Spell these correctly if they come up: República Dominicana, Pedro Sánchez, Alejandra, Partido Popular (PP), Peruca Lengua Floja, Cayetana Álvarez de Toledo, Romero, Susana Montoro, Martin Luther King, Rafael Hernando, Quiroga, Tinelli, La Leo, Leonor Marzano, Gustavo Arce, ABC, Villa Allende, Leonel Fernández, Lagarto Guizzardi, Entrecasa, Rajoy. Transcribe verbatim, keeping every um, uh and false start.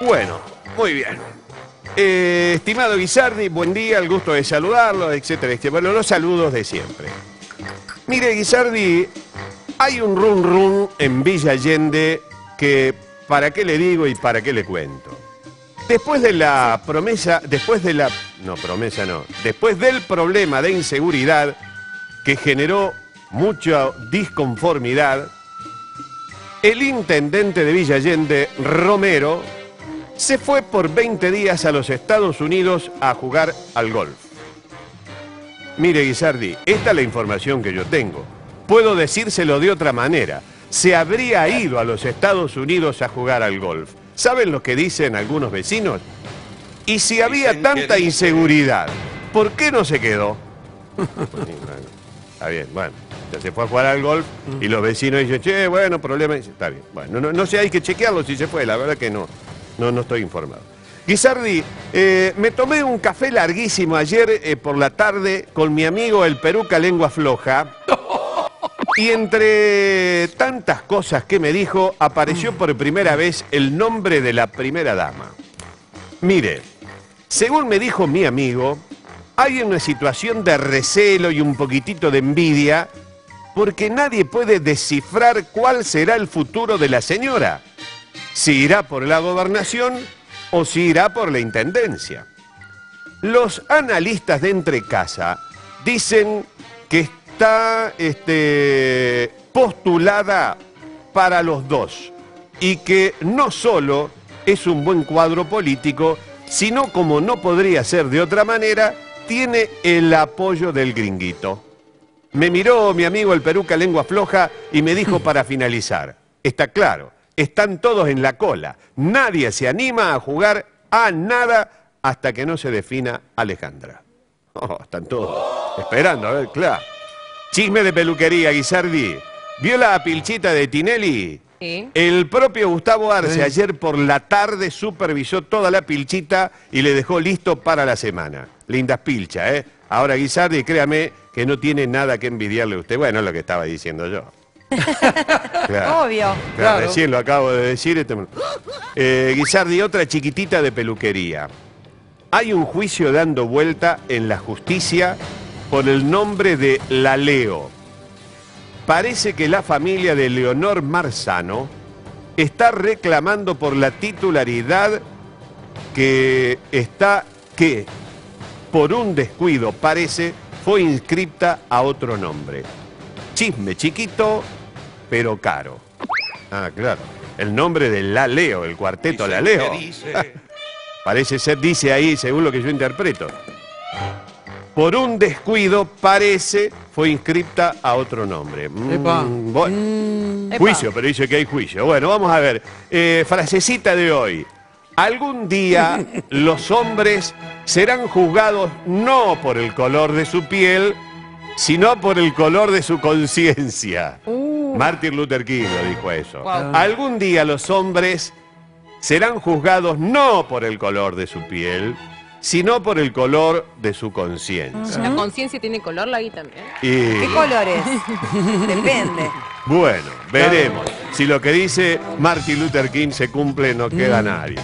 Bueno, muy bien. Eh, estimado Guizzardi, buen día, el gusto de saludarlo, etcétera, etcétera. Bueno, los saludos de siempre. Mire, Guizzardi, hay un rum rum en Villa Allende que, ¿para qué le digo y para qué le cuento? Después de la promesa, después de la... No, promesa no. Después del problema de inseguridad que generó mucha disconformidad, el intendente de Villa Allende, Romero, se fue por veinte días a los Estados Unidos a jugar al golf. Mire, Guizzardi, esta es la información que yo tengo. Puedo decírselo de otra manera. Se habría ido a los Estados Unidos a jugar al golf. ¿Saben lo que dicen algunos vecinos? Y si había tanta inseguridad, ¿por qué no se quedó? Está bien, bueno. Se fue a jugar al golf y los vecinos dicen, che, bueno, problema. Está bien, bueno, no, no sé, hay que chequearlo si se fue, la verdad que no, no, no estoy informado. Guizzardi, eh, me tomé un café larguísimo ayer eh, por la tarde con mi amigo el Peruca Lengua Floja y entre tantas cosas que me dijo, apareció por primera vez el nombre de la primera dama. Mire, según me dijo mi amigo, hay una situación de recelo y un poquitito de envidia porque nadie puede descifrar cuál será el futuro de la señora. Si irá por la gobernación o si irá por la intendencia. Los analistas de Entrecasa dicen que está este, postulada para los dos y que no solo es un buen cuadro político, sino, como no podría ser de otra manera, tiene el apoyo del gringuito. Me miró mi amigo el Peruca Lengua Floja y me dijo para finalizar, está claro, están todos en la cola, nadie se anima a jugar a nada hasta que no se defina Alejandra. Oh, están todos esperando, a ver, claro. Chisme de peluquería, Guizzardi. ¿Vio la pilchita de Tinelli? Sí. El propio Gustavo Arce sí. Ayer por la tarde supervisó toda la pilchita y le dejó listo para la semana. Lindas pilchas, ¿eh? Ahora, Guizzardi, créame que no tiene nada que envidiarle a usted. Bueno, es lo que estaba diciendo yo. Claro. Obvio. Claro, claro, recién lo acabo de decir. Este... Eh, Guizzardi, otra chiquitita de peluquería. Hay un juicio dando vuelta en la justicia por el nombre de La Leo. Parece que la familia de Leonor Marzano está reclamando por la titularidad que está que... por un descuido, parece, fue inscripta a otro nombre. Chisme chiquito, pero caro. Ah, claro. El nombre de La Leo, el cuarteto La Leo. Parece ser, dice ahí, según lo que yo interpreto. Por un descuido, parece, fue inscripta a otro nombre. Epa. Mm, bueno. mm, juicio, epa. Pero dice que hay juicio. Bueno, vamos a ver. Eh, frasecita de hoy. Algún día los hombres serán juzgados no por el color de su piel, sino por el color de su conciencia. Uh. Martin Luther King lo dijo eso. Wow. Algún día los hombres serán juzgados no por el color de su piel, sino por el color de su conciencia. ¿La conciencia tiene color, la vi también? Y... ¿qué colores? Depende. Bueno, veremos. Si lo que dice Martin Luther King se cumple, no queda nadie.